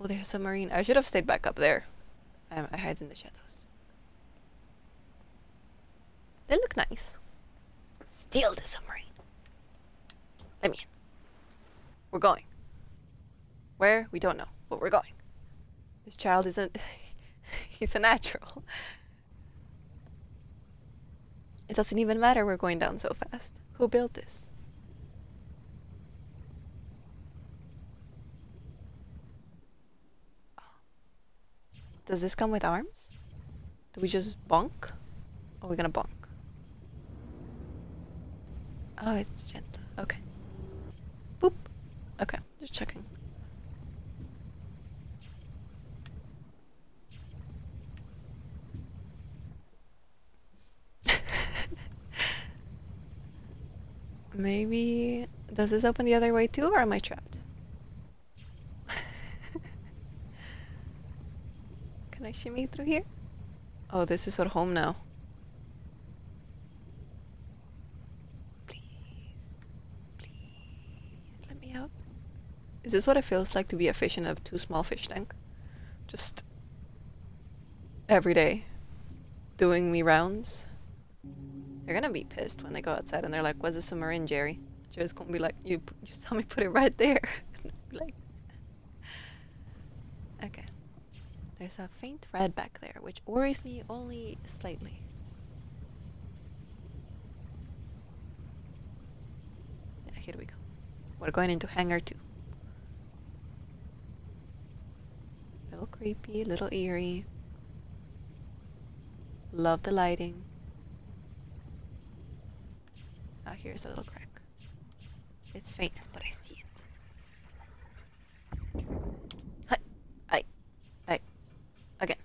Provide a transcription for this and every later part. Oh, there's a marine. I should have stayed back up there. I hide in the shadows. They look nice. Steal the submarine. Let me in. We're going. Where? We don't know, but we're going. This child isn't... he's a natural. It doesn't even matter we're going down so fast. Who built this? Does this come with arms? Do we just bonk? Or are we gonna bonk? Oh, it's gentle. Okay. Boop. Okay, just checking. Maybe... does this open the other way too, or am I trapped? Can I shimmy through here? Oh, this is our home now. Please let me out. Is this what it feels like to be a fish in a too small fish tank? Just... every day. Doing me rounds. They're gonna be pissed when they go outside and they're like, "What's a submarine, Jerry?" Jerry's gonna be like, "You saw me put it right there." Like, okay. There's a faint red back there, which worries me only slightly. Yeah, here we go. We're going into Hangar 2. A little creepy, a little eerie. Love the lighting. Oh, here's a little crack. It's faint, but I see it. Hi. Again.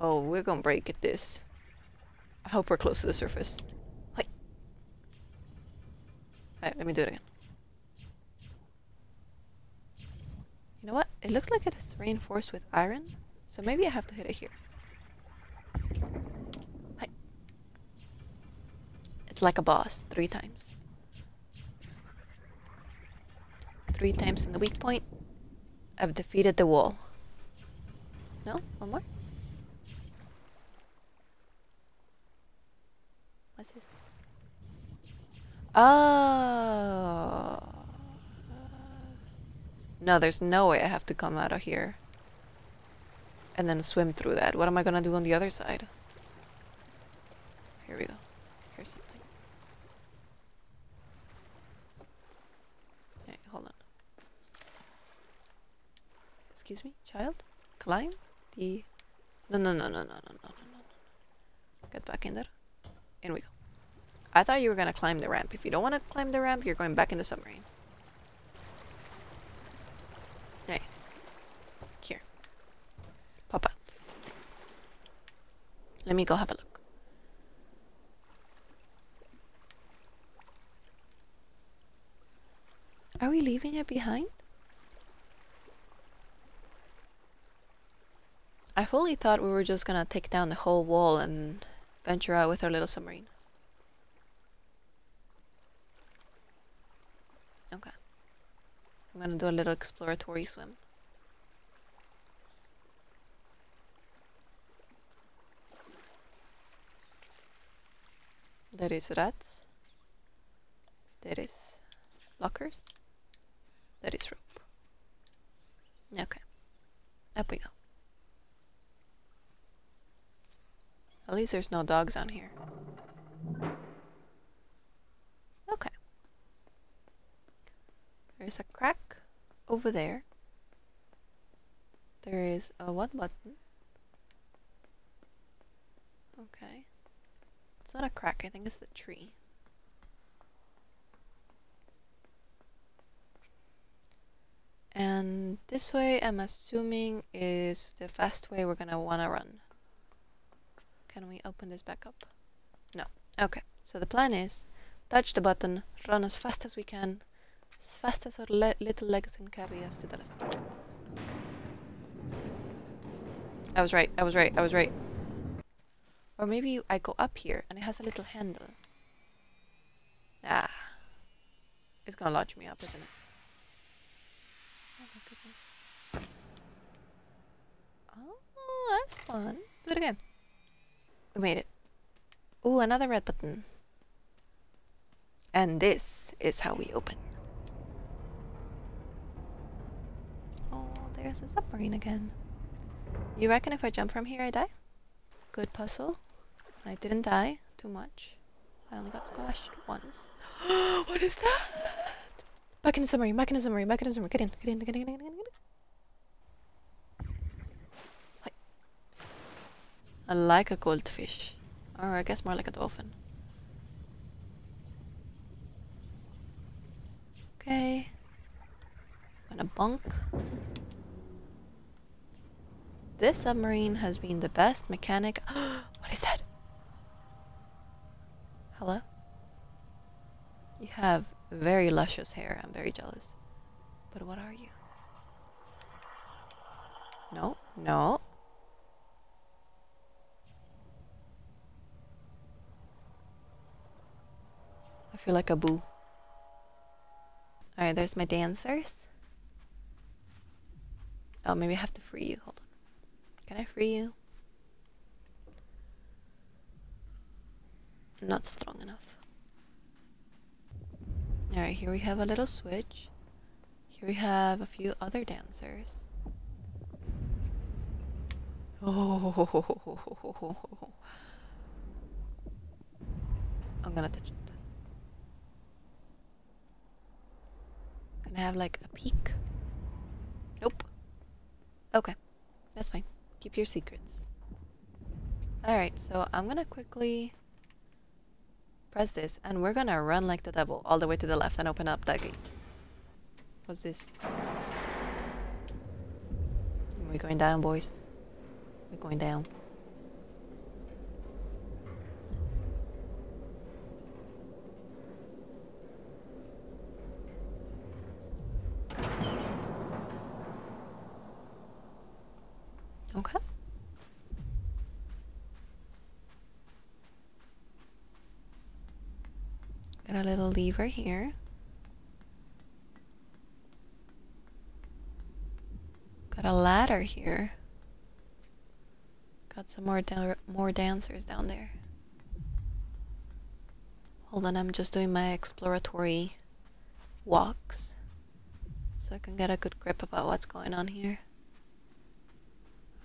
Oh, we're gonna break at this. I hope we're close to the surface. Hi. Alright, let me do it again. You know what? It looks like it's reinforced with iron, so maybe I have to hit it here. It's like a boss, 3 times. 3 times in the weak point. I've defeated the wall. No? One more? What's this? Oh! No, there's no way I have to come out of here and then swim through that. What am I gonna do on the other side? Here we go. Here's something. Hold on. Excuse me, child? Climb the... No. Get back in there. In we go. I thought you were gonna climb the ramp. If you don't wanna climb the ramp, you're going back in the submarine. Alright. Here. Pop out. Let me go have a look. Are we leaving it behind? I fully thought we were just gonna take down the whole wall and venture out with our little submarine. Okay. I'm gonna do a little exploratory swim. There is rats. There is lockers. That is rope. Okay. Up we go. At least there's no dogs on here. Okay. There's a crack over there. There is a what button? Okay. It's not a crack, I think it's a tree. And this way, I'm assuming, is the fast way we're gonna wanna run. Can we open this back up? No. Okay, so the plan is, touch the button, run as fast as we can, as fast as our little legs can carry us to the left. I was right. Or maybe I go up here, and it has a little handle. Ah. It's gonna launch me up, isn't it? Oh my goodness. Come on, do it again. We made it. Ooh, another red button. And this is how we open. Oh, there's a submarine again. You reckon if I jump from here I die? Good puzzle. I didn't die too much. I only got squashed once. What is that? Back in the submarine, back in the submarine, back in the submarine. Get in, get in, get in, get in, get in. Like a goldfish, or I guess more like a dolphin. Okay, I'm gonna bunk. This submarine has been the best mechanic. What is that? Hello? You have very luscious hair. I'm very jealous. But what are you? No, no. I feel like a boo. Alright, there's my dancers. Oh, maybe I have to free you. Hold on. Can I free you? I'm not strong enough. Alright, here we have a little switch. Here we have a few other dancers. Oh, I'm gonna touch it. I have like a peek. Nope. Okay, that's fine. Keep your secrets. Alright, so I'm gonna quickly press this and we're gonna run like the devil all the way to the left and open up that gate. What's this? We're going down, boys. We're going down. Okay. Got a little lever here. Got a ladder here. Got some more dancers down there. Hold on, I'm just doing my exploratory walks so I can get a good grip about what's going on here.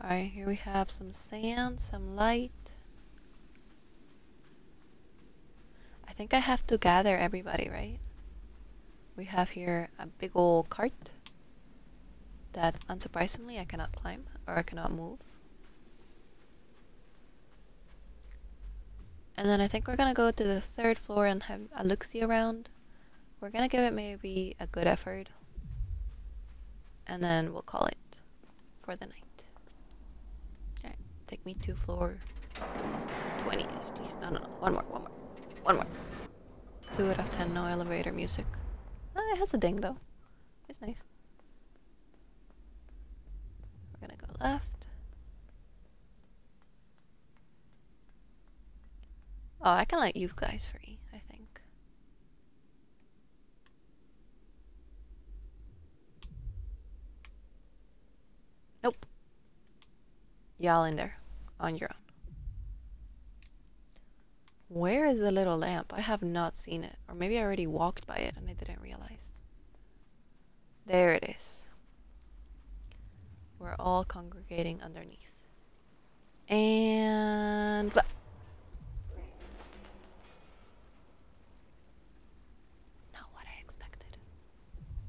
Alright, here we have some sand, some light. I think I have to gather everybody, right? We have here a big old cart that unsurprisingly I cannot climb or I cannot move. And then I think we're gonna go to the third floor and have a look-see around. We're gonna give it maybe a good effort and then we'll call it for the night. Take me to floor 20, yes, please. No, no, no. One more, one more, one more. 2 out of 10, no elevator music. Oh, it has a ding though. It's nice. We're gonna go left. Oh, I can let you guys free, I think. Nope. Y'all in there. On your own. Where is the little lamp? I have not seen it. Or maybe I already walked by it and I didn't realize. There it is. We're all congregating underneath. And... not what I expected.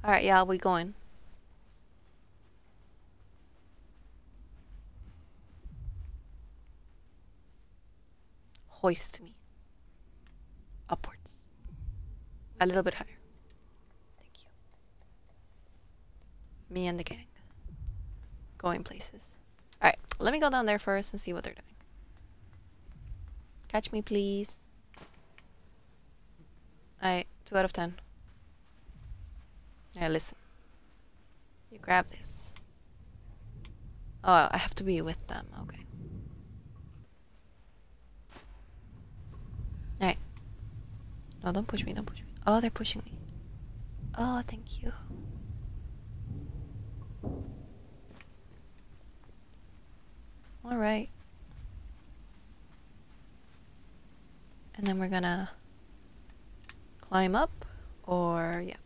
Alright, yeah, we going. Hoist me upwards, a little bit higher. Thank you. Me and the gang going places. All right, let me go down there first and see what they're doing. Catch me, please. All right, 2 out of 10. All right, listen. You grab this. Oh, I have to be with them. Okay. Alright. No, don't push me, don't push me. Oh, they're pushing me. Oh, thank you. All right. And then we're gonna climb up, or yeah.